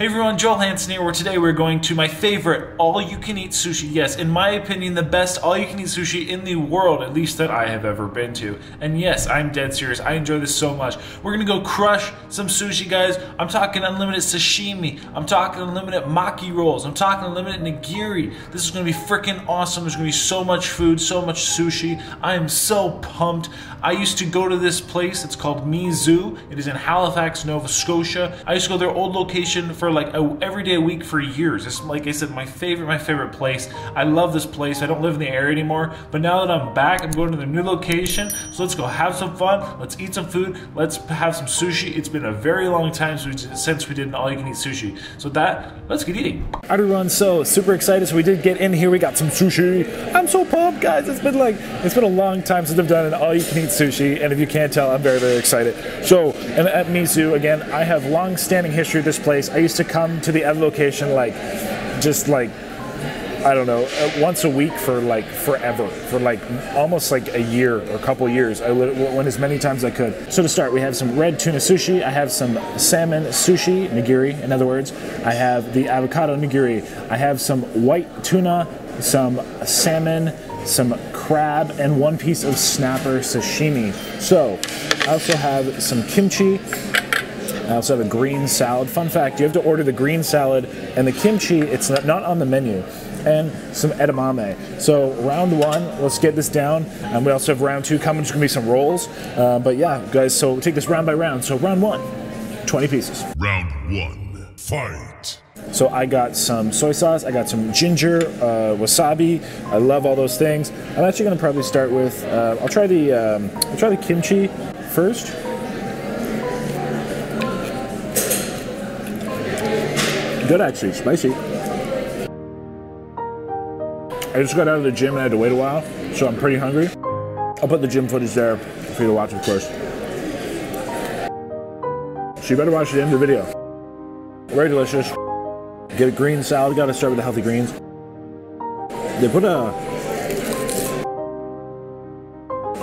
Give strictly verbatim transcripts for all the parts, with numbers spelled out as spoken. Hey everyone, Joel Hansen here, where today we're going to my favorite all-you-can-eat sushi. Yes, in my opinion, the best all-you-can-eat sushi in the world, at least that I have ever been to. And yes, I'm dead serious. I enjoy this so much. We're gonna go crush some sushi, guys. I'm talking unlimited sashimi. I'm talking unlimited maki rolls. I'm talking unlimited nigiri. This is gonna be freaking awesome. There's gonna be so much food, so much sushi. I am so pumped. I used to go to this place. It's called Mizu. It is in Halifax, Nova Scotia. I used to go to their old location for like a, every day a week for years. It's like I said, my favorite, my favorite place. I love this place. I don't live in the area anymore, but now that I'm back, I'm going to the new location. So let's go have some fun. Let's eat some food. Let's have some sushi. It's been a very long time since we did an all-you-can-eat sushi. So with that, let's get eating. Everyone, so super excited. So we did get in here. We got some sushi. I'm so pumped, guys. It's been like it's been a long time since I've done an all-you-can-eat sushi, and if you can't tell, I'm very, very excited. So, and at Mizu again, I have long-standing history of this place. I used to to come to the other location like just like I don't know once a week for like forever for like almost like a year or a couple years. I went as many times as I could. So to start, we have some red tuna sushi. I have some salmon sushi nigiri, in other words. I have the avocado nigiri. I have some white tuna, some salmon, some crab, and one piece of snapper sashimi. So I also have some kimchi. I also have a green salad. Fun fact, you have to order the green salad and the kimchi, it's not on the menu. And some edamame. So round one, let's get this down. And we also have round two coming, which is gonna be some rolls. Uh, but yeah, guys, so we'll take this round by round. So round one, twenty pieces. Round one, fight. So I got some soy sauce, I got some ginger, uh, wasabi. I love all those things. I'm actually gonna probably start with, uh, I'll try the, um, I'll try the kimchi first. Good actually, spicy. I just got out of the gym and I had to wait a while, so I'm pretty hungry. I'll put the gym footage there for you to watch, of course. So you better watch the end of the video. Very delicious. Get a green salad, gotta start with the healthy greens. They put a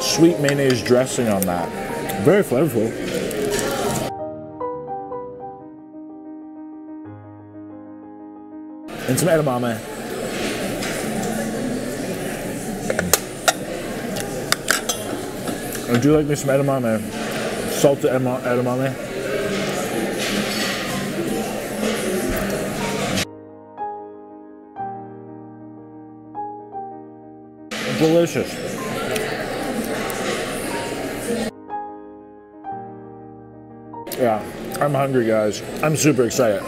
sweet mayonnaise dressing on that. Very flavorful. And some edamame. I do like me some edamame. Salted edamame. Delicious. Yeah, I'm hungry, guys. I'm super excited.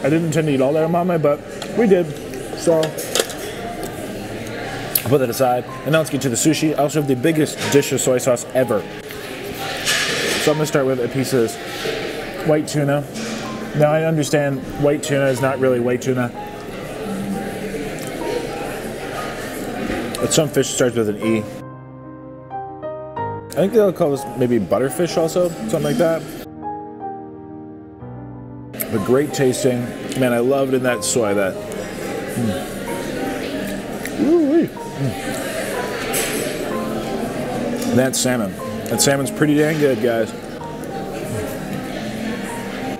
I didn't intend to eat all that edamame, but we did, so I'll put that aside. And now let's get to the sushi. I also have the biggest dish of soy sauce ever. So I'm gonna start with a piece of white tuna. Now I understand white tuna is not really white tuna. But some fish starts with an E. I think they'll call this maybe butterfish also, something like that. But great tasting. Man, I loved in that soy that. Mm. Ooh-wee. Mm. That salmon. That salmon's pretty dang good, guys.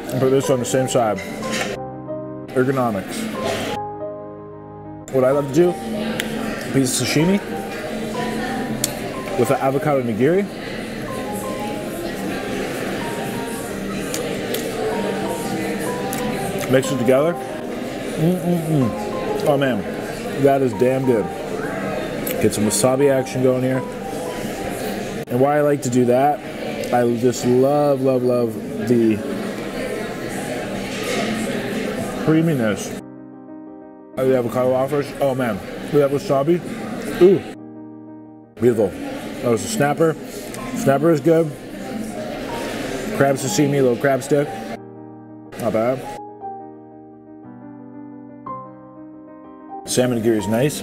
Mm. Put this on the same side. Ergonomics. What I love to do, a piece of sashimi with an avocado nigiri. Mix it together. Mm-mm-mm. Oh man, that is damn good. Get some wasabi action going here. And why I like to do that, I just love, love, love the creaminess of the avocado offers. Oh man, we have wasabi. Ooh, beautiful. That was a snapper. Snapper is good. Crab sashimi, little crab stick. Not bad. Salmon nigiri is nice.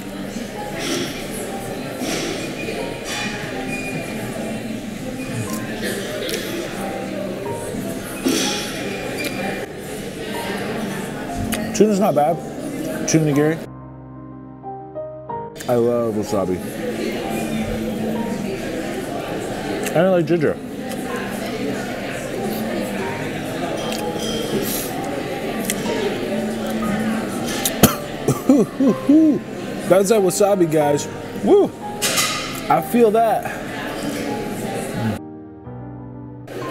Tuna's not bad. Tuna nigiri. I love wasabi. And I like ginger. Woo, woo, woo. That's that wasabi, guys. Woo! I feel that.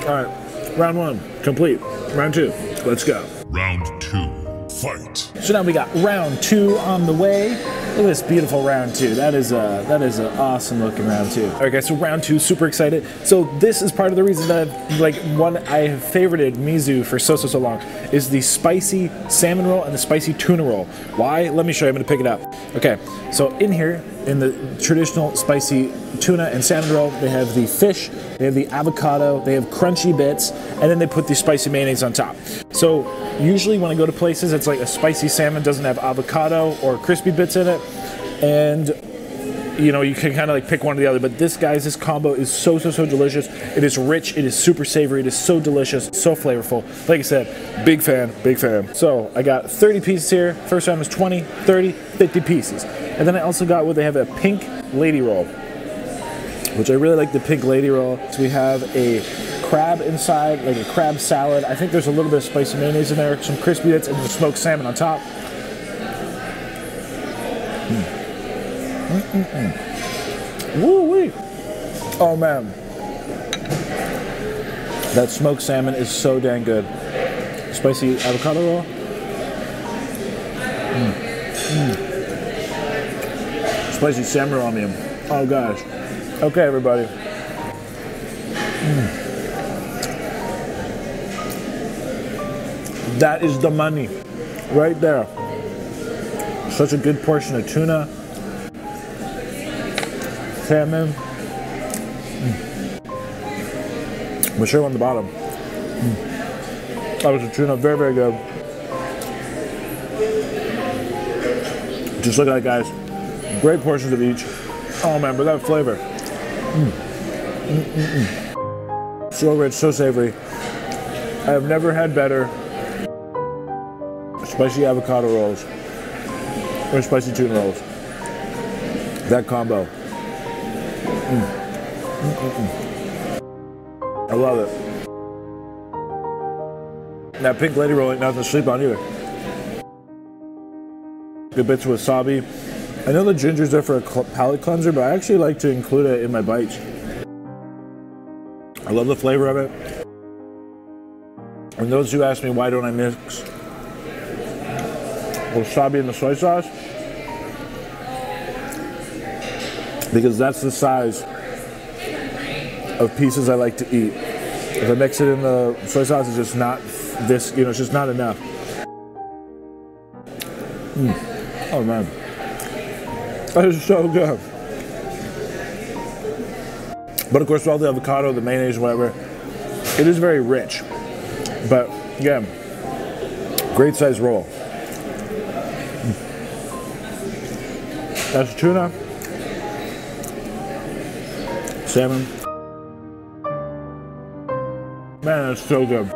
All right, round one, complete. Round two, let's go. Round two, fight. So now we got round two on the way. Look at this beautiful round two. That is a, that is an awesome looking round two. All right, guys, so round two, super excited. So this is part of the reason that I've, like one I have favorited Mizu for so, so, so long is the spicy salmon roll and the spicy tuna roll. Why? Let me show you, I'm gonna pick it up. Okay, so in here, in the traditional spicy tuna and salmon roll, they have the fish, they have the avocado, they have crunchy bits, and then they put the spicy mayonnaise on top. So usually when I go to places, it's like a spicy salmon doesn't have avocado or crispy bits in it, and you know, you can kind of like pick one or the other, but this, guys, this combo is so, so, so delicious. It is rich, it is super savory, it is so delicious, so flavorful. Like I said, big fan, big fan. So I got thirty pieces here. First round was twenty, thirty, fifty pieces. And then I also got what they have, a pink lady roll, which I really like the pink lady roll. So we have a crab inside, like a crab salad. I think there's a little bit of spicy mayonnaise in there, some crispy bits, and the smoked salmon on top. Mm. Mm-mm-mm. Woo-wee. Oh man, that smoked salmon is so dang good. Spicy avocado roll. Mm. Mm. Spicy salmon on me. Oh gosh. Okay, everybody. Mm. That is the money right there. Such a good portion of tuna, salmon. Mm. We're sure on the bottom. Mm. That was a tuna, very, very good. Just look at that, guys. Great portions of each. Oh man, but that flavor. Mm. Mm -mm -mm. So rich, so savory. I have never had better spicy avocado rolls or spicy tuna rolls. That combo. Mm. Mm -mm -mm. I love it. That pink lady roll ain't nothing to sleep on either. Good bits of wasabi. I know the ginger's there for a palate cleanser, but I actually like to include it in my bites. I love the flavor of it. And those who ask me why don't I mix wasabi in the soy sauce, because that's the size of pieces I like to eat. If I mix it in the soy sauce, it's just not this, you know, it's just not enough. Mm. Oh man, that is so good. But of course, with all the avocado, the mayonnaise, whatever, it is very rich. But again, great size roll. Mm. That's tuna, salmon. Man, that's so good. Yeah,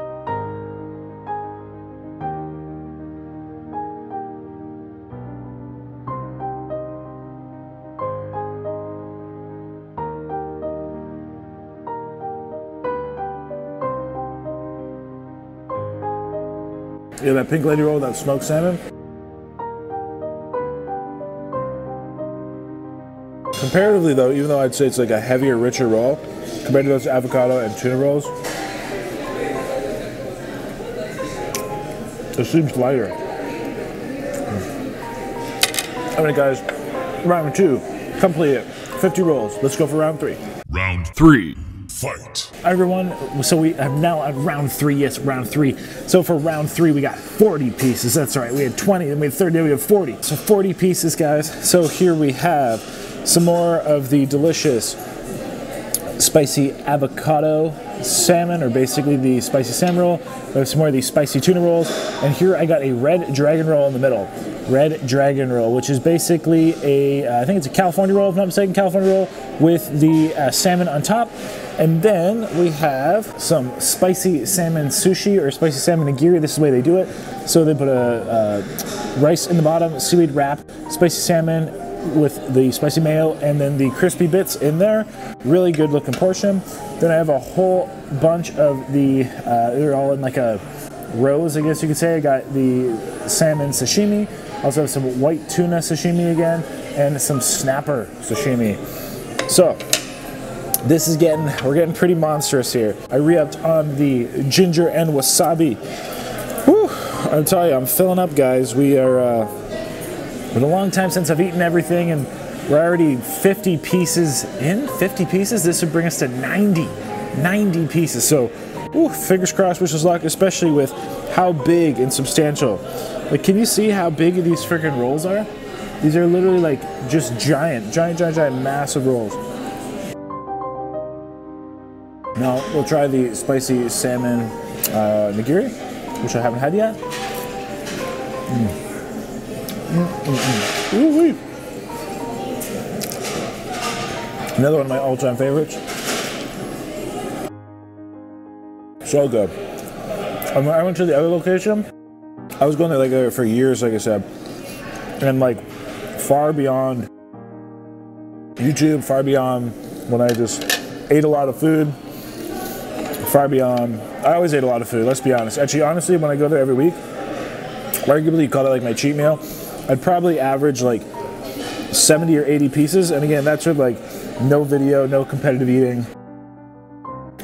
that pink lady roll, that smoked salmon. Comparatively though, even though I'd say it's like a heavier, richer roll, compared to those avocado and tuna rolls, it seems lighter. Mm. All right guys, round two, complete. fifty rolls, let's go for round three. Round three, fight. Hi everyone, so we have now at round three, yes, round three. So for round three, we got forty pieces, that's right. We had twenty, then we had thirty, then we had forty. So forty pieces, guys. So here we have some more of the delicious spicy avocado salmon, or basically the spicy salmon roll. We have some more of these spicy tuna rolls. And here I got a red dragon roll in the middle. Red dragon roll, which is basically a, uh, I think it's a California roll, if I'm not mistaken, California roll with the uh, salmon on top. And then we have some spicy salmon sushi, or spicy salmon nigiri. This is the way they do it. So they put a, a rice in the bottom, seaweed wrap, spicy salmon, with the spicy mayo and then the crispy bits in there. Really good looking portion. Then I have a whole bunch of the, uh, they're all in like a roes, I guess you could say. I got the salmon sashimi. Also have some white tuna sashimi again, and some snapper sashimi. So this is getting, we're getting pretty monstrous here. I re-upped on the ginger and wasabi. Whew, I'll tell you, I'm filling up, guys. We are, uh, it's been a long time since I've eaten everything, and we're already fifty pieces in, fifty pieces. This would bring us to ninety, ninety pieces. So, ooh, fingers crossed, wishes luck, especially with how big and substantial. Like, can you see how big these freaking rolls are? These are literally like just giant, giant, giant, giant, massive rolls. Now we'll try the spicy salmon uh, nigiri, which I haven't had yet. Mm. Mm -mm -mm. Ooh wee. Another one of my all-time favorites. So good. And when I went to the other location, I was going there like for years, like I said, and like far beyond YouTube, far beyond when I just ate a lot of food, far beyond, I always ate a lot of food, let's be honest. Actually, honestly, when I go there every week, arguably you call it like my cheat meal, I'd probably average like seventy or eighty pieces, and again, that's with like no video, no competitive eating.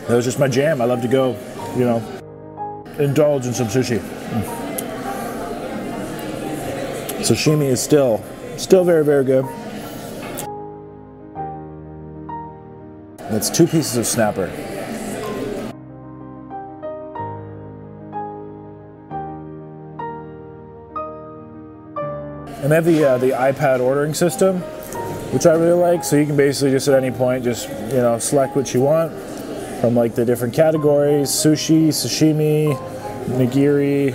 That was just my jam. I love to go, you know, indulge in some sushi. Mm. Sashimi is still, still very, very good. That's two pieces of snapper. And they have the, uh, the iPad ordering system, which I really like. So you can basically just at any point just, you know, select what you want from like the different categories: sushi, sashimi, nigiri,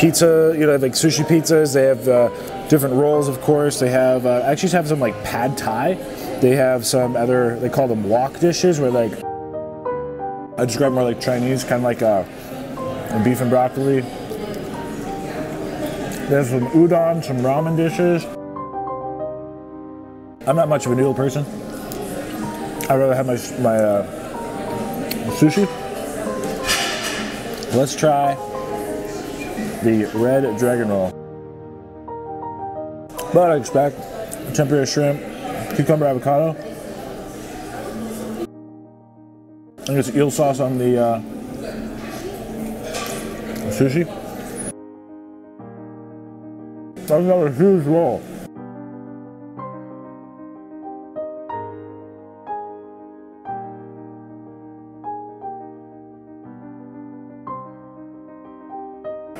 pizza. You know, like sushi pizzas. They have uh, different rolls, of course. They have uh, actually have some like pad thai. They have some other, they call them wok dishes, where like I describe more like Chinese, kind of like a, a beef and broccoli. There's some udon, some ramen dishes. I'm not much of a noodle person. I'd rather have my, my uh, sushi. Let's try the red dragon roll. But I expect tempura shrimp, cucumber avocado. I think it's eel sauce on the uh, sushi. That's another huge roll.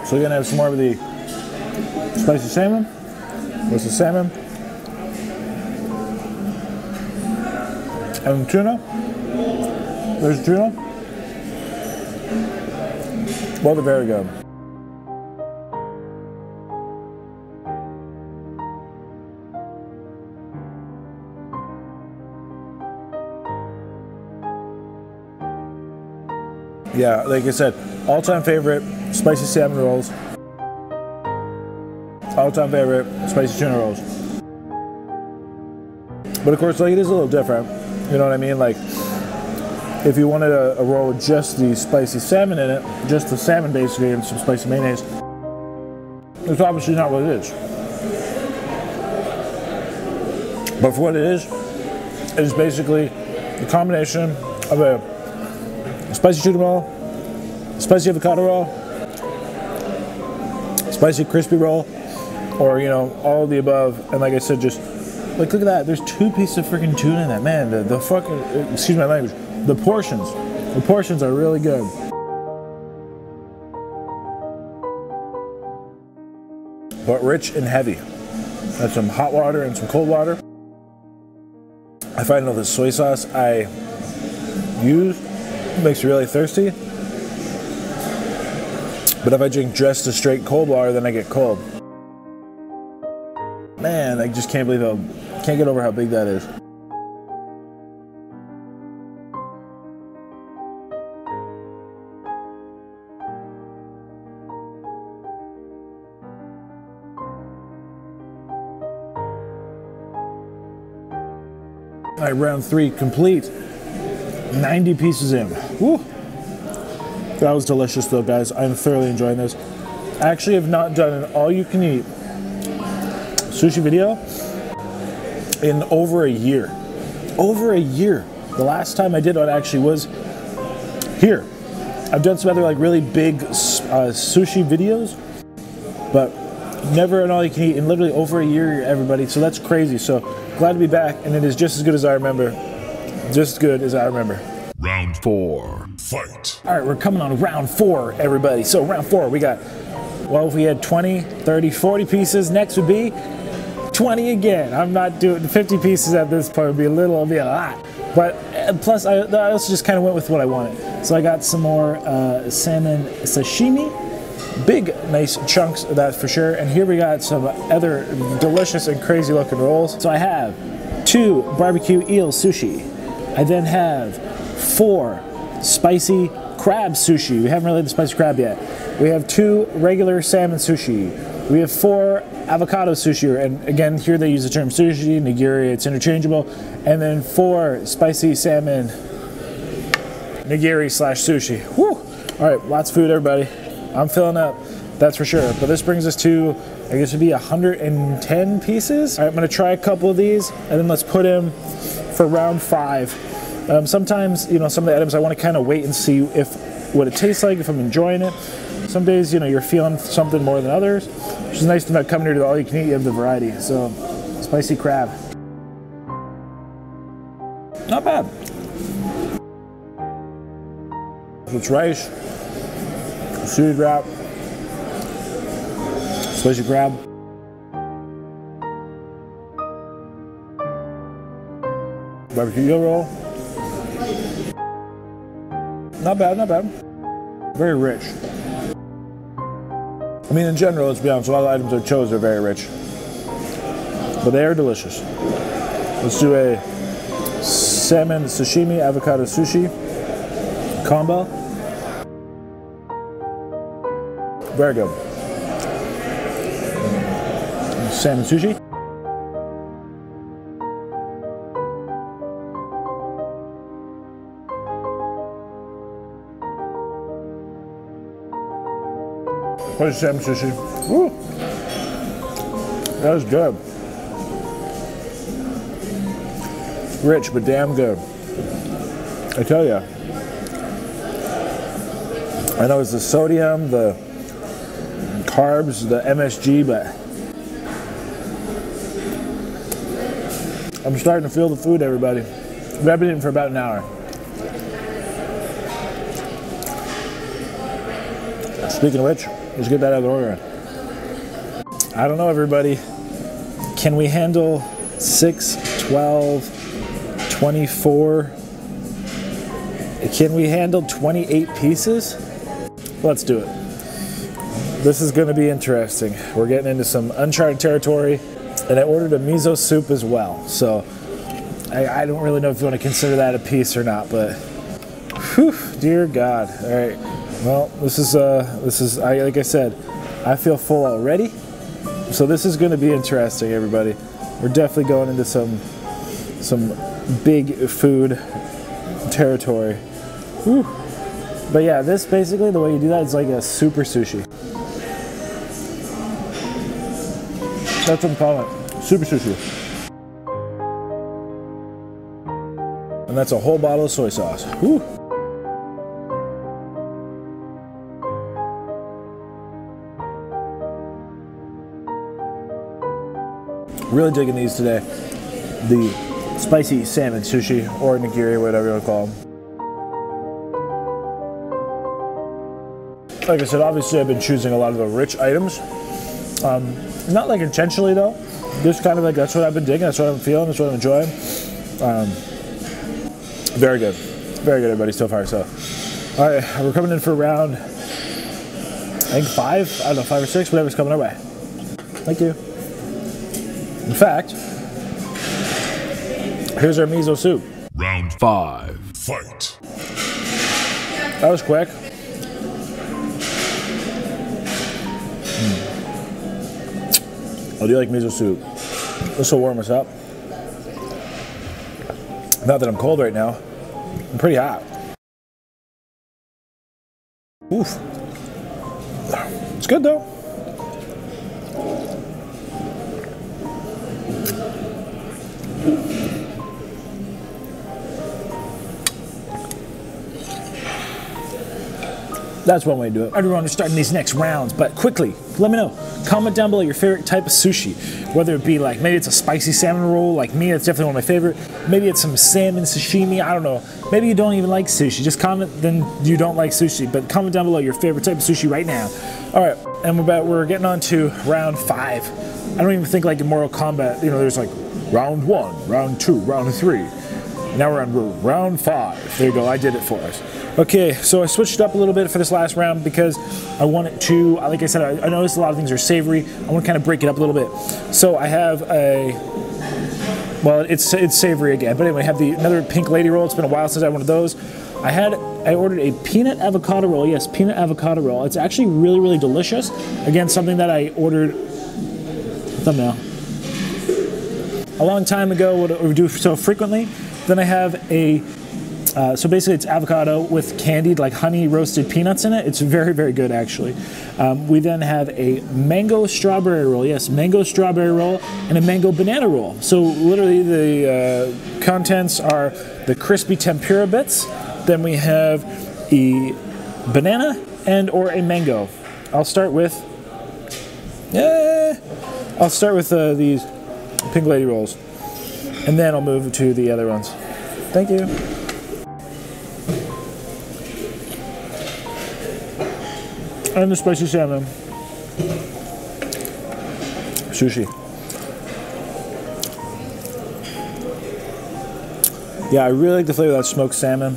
So we're gonna have some more of the spicy salmon. What's the salmon? And tuna. There's tuna. Well, they're very good. Yeah, like I said, all-time favorite spicy salmon rolls. All-time favorite spicy tuna rolls. But of course, like it is a little different. You know what I mean? Like, if you wanted a, a roll with just the spicy salmon in it, just the salmon basically, and some spicy mayonnaise, it's obviously not what it is. But for what it is, it is basically a combination of a spicy tuna roll, spicy avocado roll, spicy crispy roll, or you know, all of the above. And like I said, just like look at that. There's two pieces of freaking tuna in that, man. The, the fucking, excuse my language. The portions, the portions are really good. But rich and heavy. That's some hot water and some cold water. I find all the soy sauce I use makes me really thirsty, but if I drink just a straight cold water, then I get cold. Man, I just can't believe how, can't get over how big that is. All right, round three complete. ninety pieces in. Woo. That was delicious though, guys. I'm thoroughly enjoying this. I actually have not done an all-you-can-eat sushi video in over a year. Over a year. The last time I did one actually was here. I've done some other like really big uh, sushi videos, but never an all-you-can-eat in literally over a year, everybody. So that's crazy. So glad to be back, and it is just as good as I remember. Just as good as I remember. Round four, fight. All right, we're coming on round four, everybody. So round four, we got, well, if we had twenty, thirty, forty pieces, next would be twenty again. I'm not doing fifty pieces at this point. It would be a little, it would be a lot. But plus, I, I also just kind of went with what I wanted. So I got some more uh, salmon sashimi. Big, nice chunks of that for sure. And here we got some other delicious and crazy looking rolls. So I have two barbecue eel sushi. I then have four spicy crab sushi. We haven't really had the spicy crab yet. We have two regular salmon sushi. We have four avocado sushi, and again, here they use the term sushi, nigiri, it's interchangeable. And then four spicy salmon nigiri slash sushi. Woo! All right, lots of food, everybody. I'm filling up, that's for sure. But this brings us to, I guess it'd be one hundred ten pieces. All right, I'm gonna try a couple of these, and then let's put in for round five. Um, sometimes, you know, some of the items I wanna kinda wait and see if what it tastes like, if I'm enjoying it. Some days, you know, you're feeling something more than others, which is nice to not come here to the all you can eat, you have the variety. So, spicy crab. Not bad. It's rice, seaweed wrap, spicy crab. Barbecue eel roll. Not bad, not bad. Very rich. I mean, in general, let's be honest, a lot of the items I chose are very rich, but they are delicious. Let's do a salmon sashimi avocado sushi combo. Very good. Salmon sushi. What is salmon sushi? Woo. That was good. Rich, but damn good. I tell ya. I know it's the sodium, the carbs, the M S G, but I'm starting to feel the food, everybody. We've been eating for about an hour. Speaking of which, let's get that out of the order. I don't know, everybody. Can we handle six, twelve, twenty-four? Can we handle twenty-eight pieces? Let's do it. This is gonna be interesting. We're getting into some uncharted territory, and I ordered a miso soup as well. So I, I don't really know if you wanna consider that a piece or not, but whew, dear God, all right. Well, this is, uh, this is I, like I said, I feel full already. So this is going to be interesting, everybody. We're definitely going into some some big food territory. Whew. But yeah, this basically, the way you do that is like a super sushi. That's what I'm calling it, super sushi. And that's a whole bottle of soy sauce. Whew. Really digging these today. The spicy salmon sushi, or nigiri, whatever you want to call them. Like I said, obviously I've been choosing a lot of the rich items. Um, not like intentionally though. Just kind of like, that's what I've been digging, that's what I'm feeling, that's what I'm enjoying. Um, very good. Very good, everybody, so far, so. All right, we're coming in for round, I think five, I don't know, five or six, whatever's coming our way. Thank you. In fact, here's our miso soup. Round five, fight. That was quick. Mm. I do like miso soup. This will warm us up. Not that I'm cold right now, I'm pretty hot. Oof. It's good though. That's one way to do it. Everyone is starting these next rounds, but quickly, let me know. Comment down below your favorite type of sushi. Whether it be like, maybe it's a spicy salmon roll, like me, it's definitely one of my favorite. Maybe it's some salmon sashimi, I don't know. Maybe you don't even like sushi. Just comment, then you don't like sushi, but comment down below your favorite type of sushi right now. All right, and we're, about, we're getting on to round five. I don't even think like in Mortal Kombat, you know, there's like round one, round two, round three. Now we're on round five. There you go, I did it for us. Okay, so I switched it up a little bit for this last round because I wanted to, like I said, I, I noticed a lot of things are savory. I want to kind of break it up a little bit. So I have a, well, it's it's savory again, but anyway, I have the another pink lady roll. It's been a while since I had one of those. I had, I ordered a peanut avocado roll. Yes, peanut avocado roll. It's actually really, really delicious. Again, something that I ordered, thumbnail, a long time ago, what we do so frequently. Then I have a, Uh, so basically it's avocado with candied, like honey roasted peanuts in it. It's very, very good actually. Um, we then have a mango strawberry roll. Yes, mango strawberry roll and a mango banana roll. So literally the uh, contents are the crispy tempura bits. Then we have a banana and or a mango. I'll start with, yeah, I'll start with uh, these pink lady rolls and then I'll move to the other ones. Thank you. And the spicy salmon. Sushi. Yeah, I really like the flavor of that smoked salmon.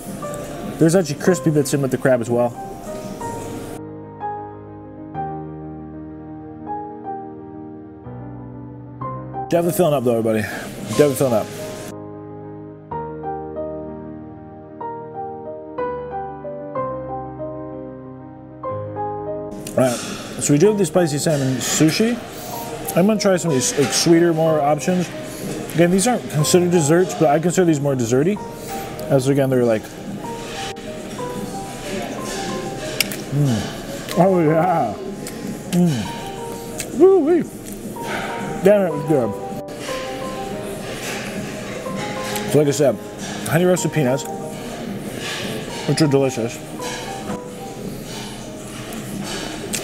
There's actually crispy bits in with the crab as well. Definitely filling up though, everybody. Definitely filling up. Alright, so we do have the spicy salmon sushi. I'm gonna try some of these like, sweeter, more options. Again, these aren't considered desserts, but I consider these more desserty. As again, they're like, mm. Oh yeah, mm. Woo-wee. Damn it, it was good. So like I said, honey roasted peanuts, which are delicious.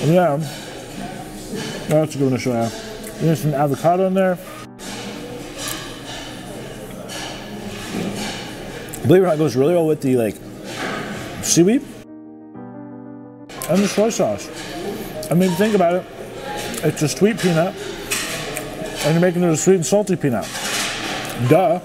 Yeah, that's a good initial, yeah. There's some avocado in there. Believe it or not, it goes really well with the like seaweed and the soy sauce. I mean, think about it. It's a sweet peanut, and you're making it a sweet and salty peanut. Duh.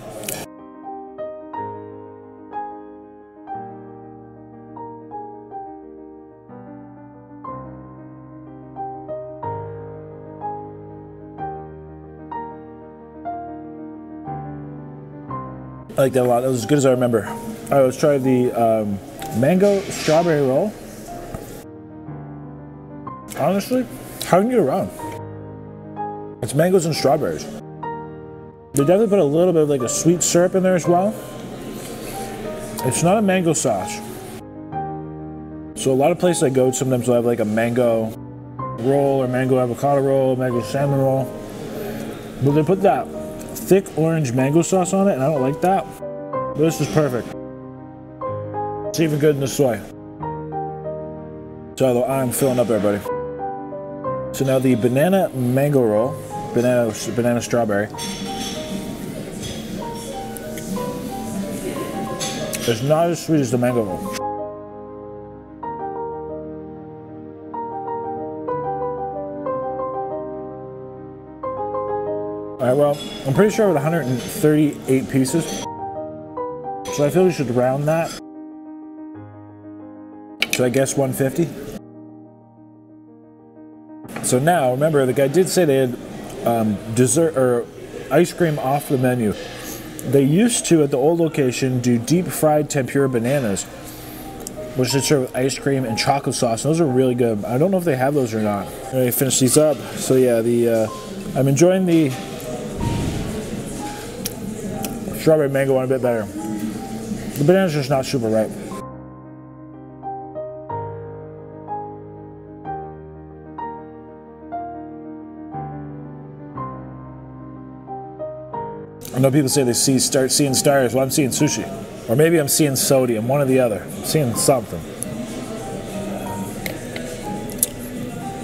I like that a lot. That was as good as I remember. All right, let's try the um, mango strawberry roll. Honestly, how can you get around? It's mangoes and strawberries. They definitely put a little bit of like a sweet syrup in there as well. It's not a mango sauce. So a lot of places I go, sometimes they'll have like a mango roll or mango avocado roll, mango salmon roll. But they put that thick orange mango sauce on it, and I don't like that. This is perfect. It's even good in the soy. So I'm filling up, everybody. So now the banana mango roll, banana banana strawberry. It's not as sweet as the mango roll. All right, well, I'm pretty sure with one hundred thirty-eight pieces, so I feel we should round that. So I guess one fifty. So now, remember, the guy did say they had um, dessert or ice cream off the menu. They used to, at the old location, do deep fried tempura bananas, which they serve with ice cream and chocolate sauce. Those are really good. I don't know if they have those or not. I'm gonna finish these up. So yeah, the uh, I'm enjoying the strawberry mango one a bit better. The banana's just not super ripe. I know people say they see start seeing stars. Well, I'm seeing sushi. Or maybe I'm seeing sodium, one or the other. I'm seeing something.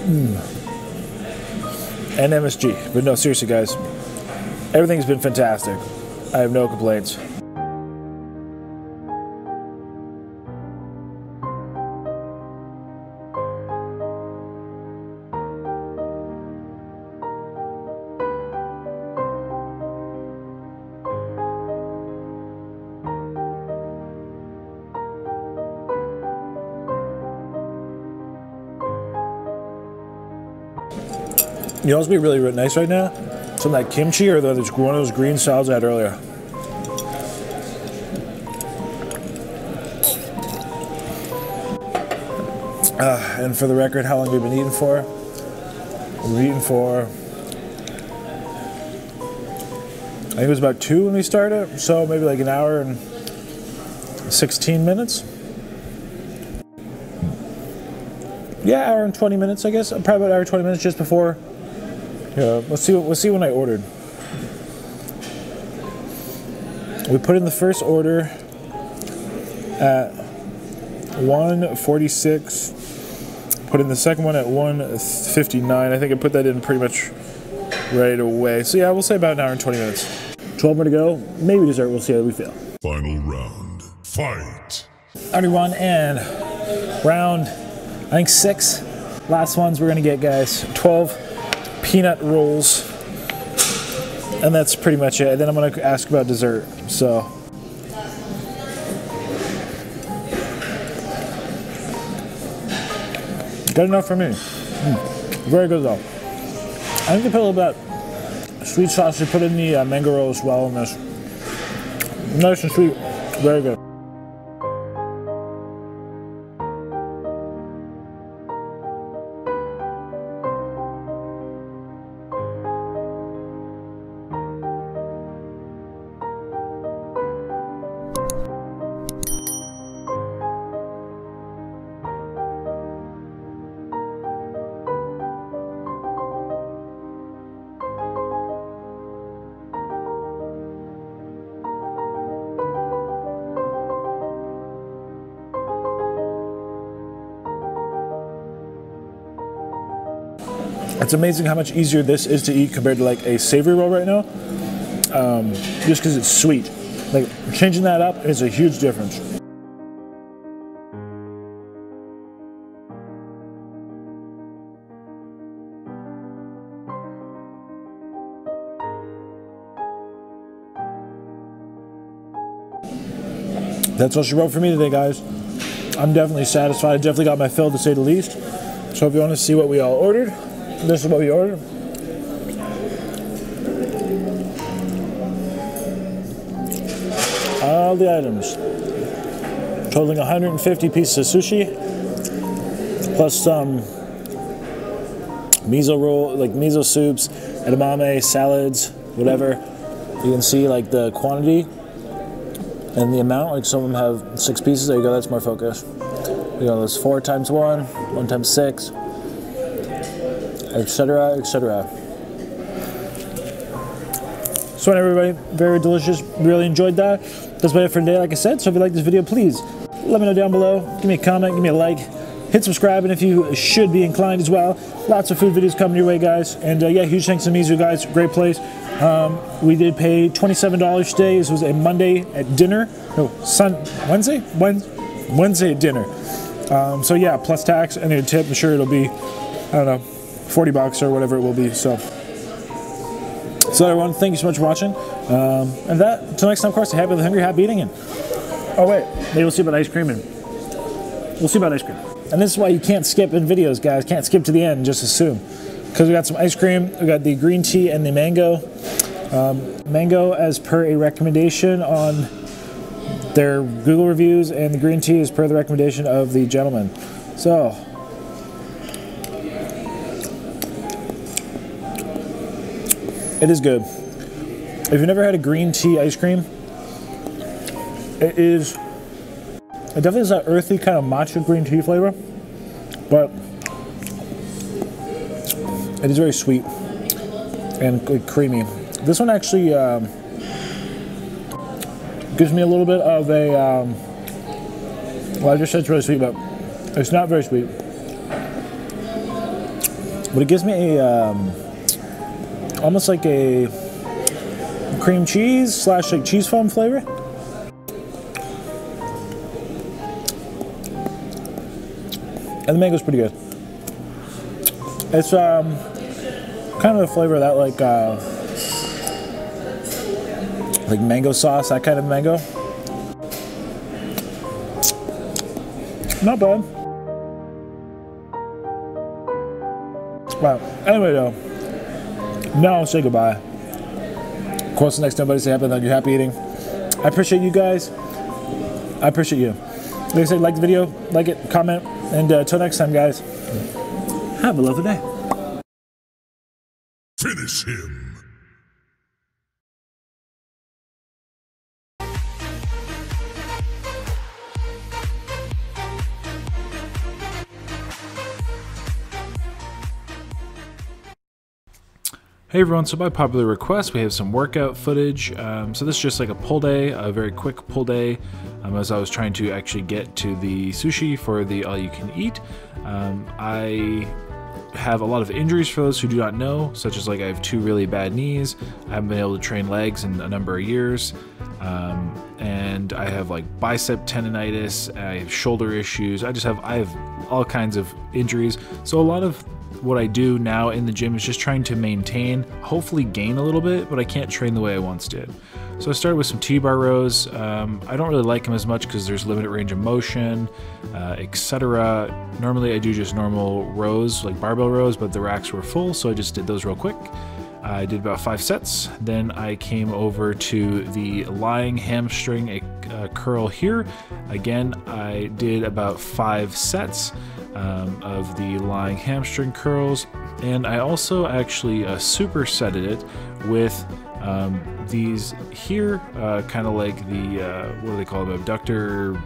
Mm. And M S G. But no, seriously, guys. Everything's been fantastic. I have no complaints. You know what's be really, really nice right now? Some of that kimchi or the, one of those green salads I had earlier. Uh, and for the record, how long have we been eating for? We've been eating for... I think it was about two when we started, so maybe like an hour and sixteen minutes. Yeah, hour and twenty minutes, I guess. Probably about an hour and twenty minutes just before. Yeah, let's see. Let's see when I ordered. We put in the first order at one forty-six. Put in the second one at one fifty-nine. I think I put that in pretty much right away. So yeah, we'll say about an hour and twenty minutes. Twelve more to go. Maybe dessert. We'll see how we feel. Final round. Fight. Thirty-one and round. I think six. Last ones we're gonna get, guys. Twelve. Peanut rolls, and that's pretty much it. And then I'm gonna ask about dessert. So, good enough for me. Mm. Very good though. I think they put a little bit of sweet sauce. They put in the uh, mango roll as well in this. Nice and sweet. Very good. It's amazing how much easier this is to eat compared to like a savory roll right now, um, just because it's sweet. Like changing that up is a huge difference. That's all she wrote for me today, guys. I'm definitely satisfied. I definitely got my fill, to say the least. So if you want to see what we all ordered, this is what we ordered. All the items, totaling one hundred fifty pieces of sushi, plus some miso roll, like miso soups, edamame, salads, whatever. You can see like the quantity and the amount. Like some of them have six pieces. There you go. That's more focus. You know, there's four times one, one times six. Etc. Etc. So everybody, very delicious. Really enjoyed that. That's about it for today, like I said. So if you like this video, please let me know down below. Give me a comment, give me a like, hit subscribe, and if you should be inclined as well. Lots of food videos coming your way, guys. And uh, yeah, huge thanks to Mizu, guys. Great place. Um, we did pay twenty-seven dollars today. This was a Monday at dinner. No, Sun Wednesday? Wednesday, Wednesday at dinner. Um, so yeah, plus tax and your tip. I'm sure it'll be, I don't know, forty bucks or whatever it will be. So, so everyone, thank you so much for watching. Um, and that, until next time, of course, happy the hungry, happy eating. And oh wait, maybe we'll see about ice cream, and we'll see about ice cream. And this is why you can't skip in videos, guys. Can't skip to the end. Just assume, because we got some ice cream. We got the green tea and the mango. Um, mango, as per a recommendation on their Google reviews, and the green tea is per the recommendation of the gentleman. So. It is good. If you've never had a green tea ice cream, it is, it definitely has that earthy kind of matcha green tea flavor, but it is very sweet and creamy. This one actually, um, Gives me a little bit of a, um, well, I just said it's really sweet, but it's not very sweet. But it gives me a, um, almost like a cream cheese slash like cheese foam flavor. And the mango's pretty good. It's um, kind of the flavor of that, like uh, like mango sauce, that kind of mango. Not bad. Wow. Anyway, though, now I'll say goodbye. Of course, the next time buddy say happy, then you're happy eating. I appreciate you guys. I appreciate you. Like I said, like the video, like it, comment, and uh, till next time, guys. Have a lovely day. Finish him. Hey everyone, so by popular request, we have some workout footage. Um, so this is just like a pull day, a very quick pull day, um, as I was trying to actually get to the sushi for the all you can eat. Um, I have a lot of injuries for those who do not know, such as like I have two really bad knees, I haven't been able to train legs in a number of years, um, and I have like bicep tendonitis, I have shoulder issues, I just have, I have all kinds of injuries. So a lot of what I do now in the gym is just trying to maintain, hopefully gain a little bit, but I can't train the way I once did. So I started with some T-bar rows. Um, I don't really like them as much because there's limited range of motion, uh, et cetera. Normally I do just normal rows, like barbell rows, but the racks were full, so I just did those real quick. I did about five sets. Then I came over to the lying hamstring uh, curl here. Again, I did about five sets. Um, of the lying hamstring curls, and I also actually uh, supersetted it with um, these here, uh, kind of like the uh, what do they call them, abductor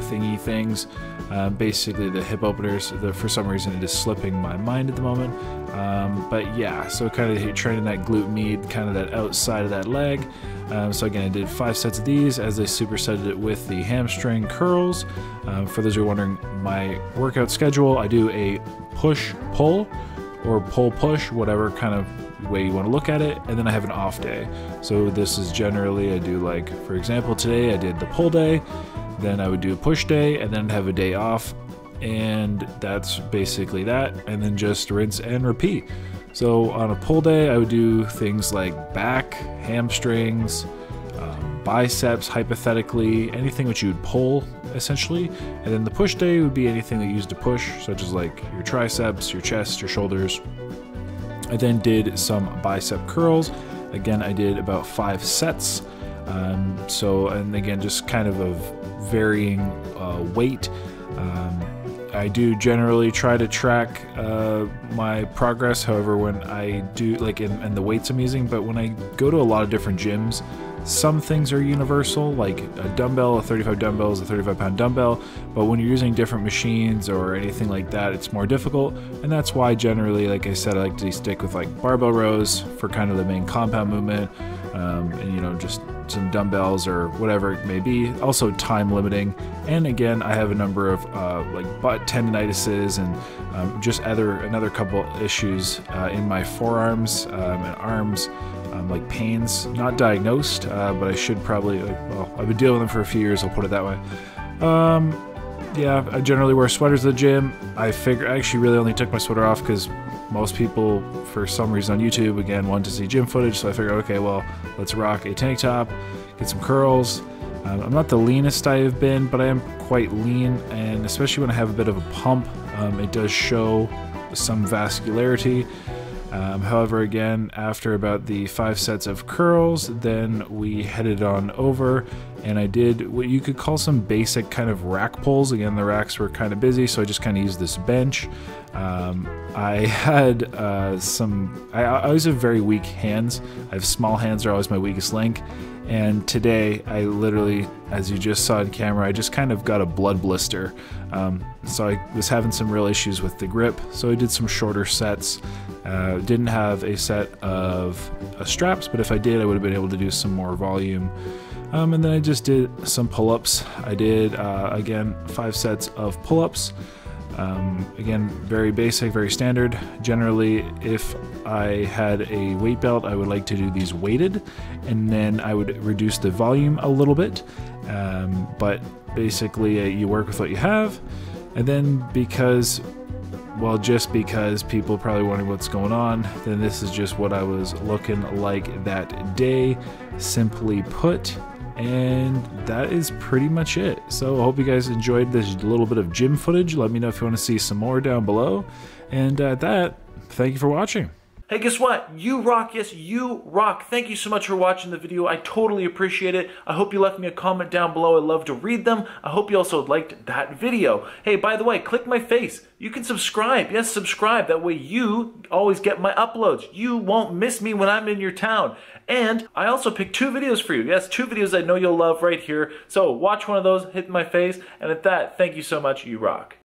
thingy things, uh, basically the hip openers. The, for some reason it is slipping my mind at the moment, um, but yeah, so kind of training that glute med, kind of that outside of that leg. Um, so again, I did five sets of these as I supersetted it with the hamstring curls. Um, for those who are wondering my workout schedule, I do a push-pull or pull-push, whatever kind of way you want to look at it, and then I have an off day. So this is generally, I do like, for example, today I did the pull day, then I would do a push day, and then have a day off, and that's basically that, and then just rinse and repeat. So on a pull day, I would do things like back, hamstrings, um, biceps, hypothetically, anything which you would pull, essentially. And then the push day would be anything that you used to push, such as like your triceps, your chest, your shoulders. I then did some bicep curls. Again, I did about five sets. Um, so, and again, just kind of a varying uh, weight. Um, I do generally try to track uh, my progress, however, when I do, like, in, in the weights I'm using, but when I go to a lot of different gyms, some things are universal, like a dumbbell, a thirty-five dumbbell is a thirty-five pound dumbbell, but when you're using different machines or anything like that, it's more difficult, and that's why generally, like I said, I like to stick with like barbell rows for kind of the main compound movement, um, and you know, just some dumbbells or whatever it may be. Also time limiting, and again, I have a number of uh, like butt tendinitises and um, just other another couple issues uh, in my forearms um, and arms, um, like pains, not diagnosed, uh, but I should probably. Uh, well, I've been dealing with them for a few years. I'll put it that way. Um, yeah, I generally wear sweaters at the gym. I figure I actually really only took my sweater off because most people, for some reason on YouTube, again, want to see gym footage, so I figured, okay, well, let's rock a tank top, get some curls. Um, I'm not the leanest I have been, but I am quite lean, and especially when I have a bit of a pump, um, it does show some vascularity. Um, however, again, after about the five sets of curls, then we headed on over, and I did what you could call some basic kind of rack pulls. Again, the racks were kind of busy, so I just kind of used this bench. Um, I had uh, some, I, I always have very weak hands. I have small hands, they're always my weakest link. And today, I literally, as you just saw on camera, I just kind of got a blood blister. Um, so I was having some real issues with the grip. So I did some shorter sets. Uh, didn't have a set of uh, straps, but if I did, I would have been able to do some more volume. Um, and then I just did some pull-ups. I did, uh, again, five sets of pull-ups. Um, again, very basic, very standard. Generally, if I had a weight belt, I would like to do these weighted, and then I would reduce the volume a little bit. Um, but basically, uh, you work with what you have. And then because, well, just because people probably wondering what's going on, then this is just what I was looking like that day, simply put. And that is pretty much it. So I hope you guys enjoyed this little bit of gym footage. Let me know if you want to see some more down below. And at that, thank you for watching. Hey, guess what? You rock. Yes, you rock. Thank you so much for watching the video. I totally appreciate it. I hope you left me a comment down below. I love to read them. I hope you also liked that video. Hey, by the way, click my face. You can subscribe. Yes, subscribe. That way you always get my uploads. You won't miss me when I'm in your town. And I also picked two videos for you. Yes, two videos I know you'll love right here. So watch one of those, hit my face. And at that, thank you so much. You rock.